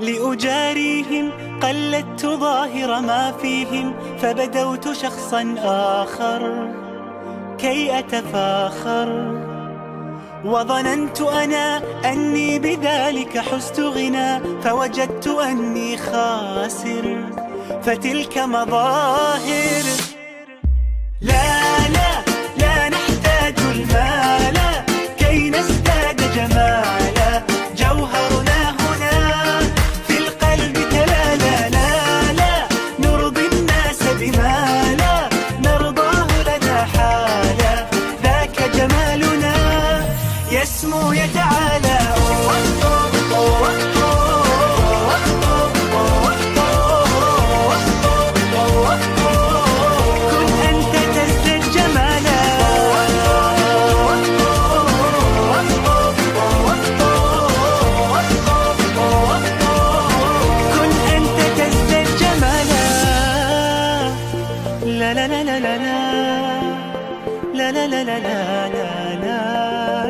لأجاريهم قلدت ظاهر ما فيهم، فبدوت شخصا آخر كي أتفاخر، وظننت أنا أني بذلك حزت غنى، فوجدت أني خاسر، فتلك مظاهر. لا لا لا نحتاج المال كي نزداد جمالا، جوهرنا هنا في القلب كلا، لا لا لا نرضي الناس بما لا نرضاه لنا حالا، ذاك جمالنا يسمو يتعالى. كن أنت تزداد جمالا، كن أنت تزداد جمالا. لا لا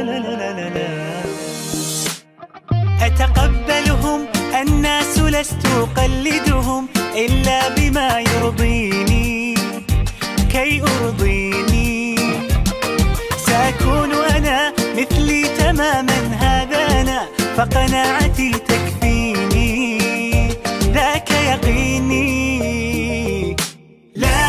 لا لا لا لا لا لا لا لا أتقبلهم، الناس لست أقلدهم إلا بما يرضيني كي أرضيني، سأكون أنا مثلي تماما هذا أنا، فقناعتي تكفيني ذاك يقيني. لا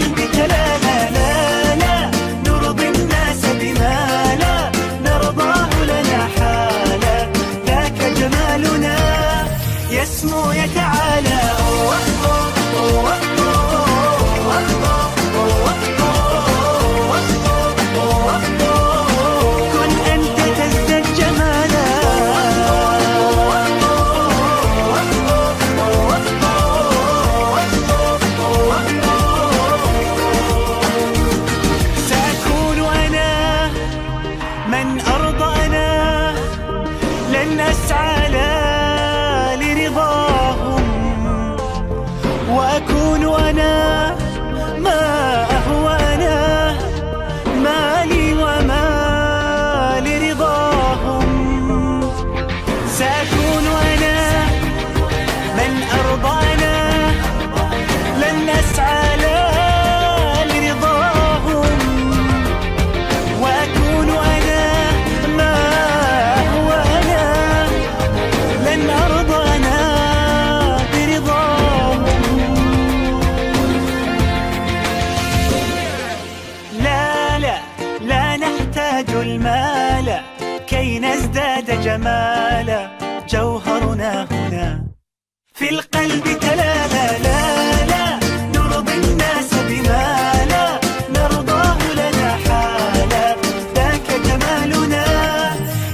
لا لا نحتاج المال كي نزداد جمالا، يسمو يتعالى. كن أنت تزداد جمالا، سأكون أنا من أرضى أنا، لن أسعى وأكون أنا ما أهوى أنا، ما لي وما لرضاهم، سأكون أنا من أرضى أنا، لن أسعى لا لرضاهم، وأكون أنا ما أهوى أنا، لن أرضى أنا برضاهم. المال كي نزداد جمالا، جوهرنا هنا في القلب تلالا، لا لا نرضي الناس بما لا نرضاه لنا حالا، ذاك جمالنا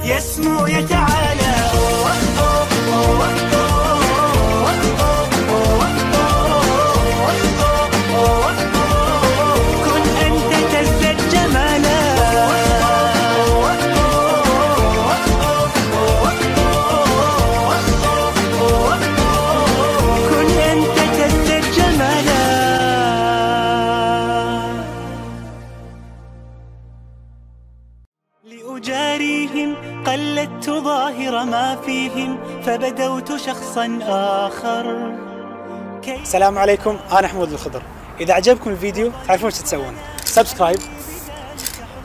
يسمو يتعالى. لأجاريهم قلدت ظاهر ما فيهم، فبدوت شخصا آخر. السلام عليكم، أنا حمود الخضر. إذا عجبكم الفيديو تعرفون وش تسوون، سبسكرايب،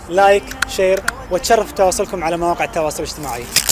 لايك، شير، وتشرف تواصلكم على مواقع التواصل الاجتماعي.